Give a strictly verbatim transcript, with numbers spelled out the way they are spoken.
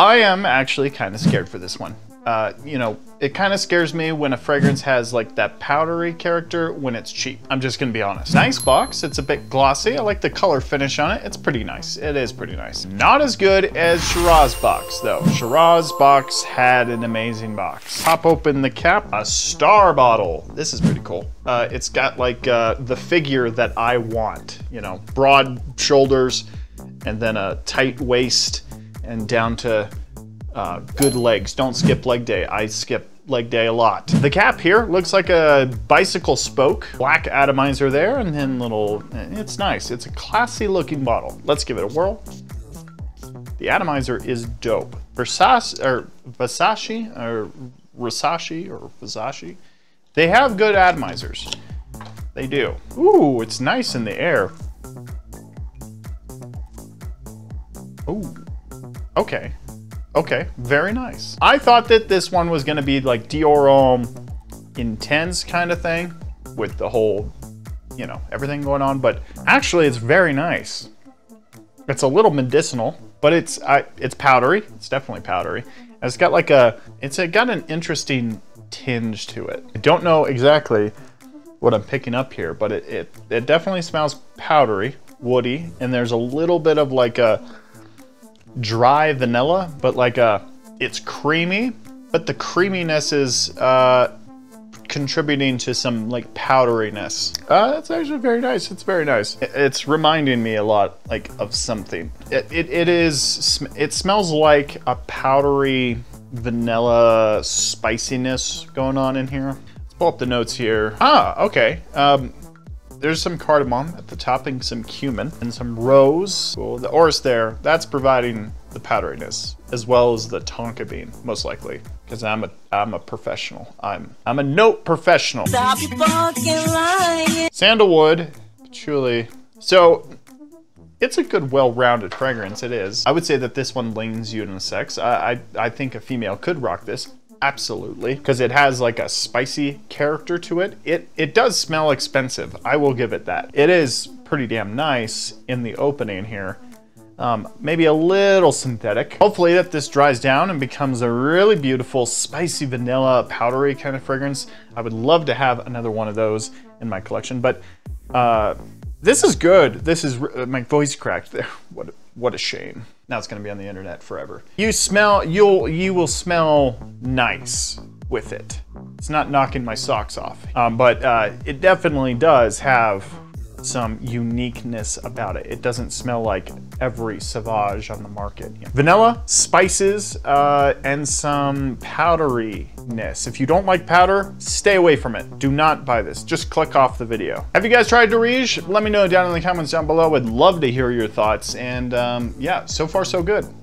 I am actually kind of scared for this one. Uh, you know, it kind of scares me when a fragrance has like that powdery character when it's cheap. I'm just gonna be honest. Nice box, it's a bit glossy. I like the color finish on it. It's pretty nice, it is pretty nice. Not as good as Shiraz box though. Shiraz box had an amazing box. Pop open the cap, a star bottle. This is pretty cool. Uh, it's got like uh, the figure that I want, you know, broad shoulders and then a tight waist and down to Uh, good legs. Don't skip leg day. I skip leg day a lot. The cap here looks like a bicycle spoke. Black atomizer there and then little, it's nice. It's a classy looking bottle. Let's give it a whirl. The atomizer is dope. Versace or Versace or Rasasi or Versace. They have good atomizers. They do. Ooh, it's nice in the air. Ooh, okay. Okay, very nice. I thought that this one was gonna be like Dior Homme intense kind of thing with the whole, you know, everything going on, but actually it's very nice. It's a little medicinal, but it's I, it's powdery. It's definitely powdery. And it's got like a, it's a, got an interesting tinge to it. I don't know exactly what I'm picking up here, but it, it, it definitely smells powdery, woody, and there's a little bit of like a dry vanilla, but like uh it's creamy, but the creaminess is uh contributing to some like powderiness. Uh that's actually very nice. It's very nice. It's reminding me a lot like of something. It, it, it is it smells like a powdery vanilla spiciness going on in here. Let's pull up the notes here. Ah, okay. um There's some cardamom at the top and some cumin and some rose. Well, the orris there, that's providing the powderiness as well as the tonka bean, most likely. Because I'm a I'm a professional. I'm I'm a note professional. Stop your fucking lying. Sandalwood, patchouli. So it's a good, well-rounded fragrance. It is. I would say that this one leans unisex. I I, I think a female could rock this. Absolutely, because it has like a spicy character to it. It it does smell expensive, I will give it that. It is pretty damn nice in the opening here. Um, maybe a little synthetic. Hopefully that this dries down and becomes a really beautiful spicy vanilla powdery kind of fragrance. I would love to have another one of those in my collection, but uh, this is good. This is, uh, my voice cracked there. What, what a shame. Now it's gonna be on the internet forever. You smell, you'll, you will smell nice with it. It's not knocking my socks off, um, but uh, it definitely does have some uniqueness about it. It doesn't smell like every Sauvage on the market. Vanilla, spices, uh, and some powderiness. If you don't like powder, stay away from it. Do not buy this, just click off the video. Have you guys tried Daarej? Let me know down in the comments down below. I'd love to hear your thoughts. And um, yeah, so far so good.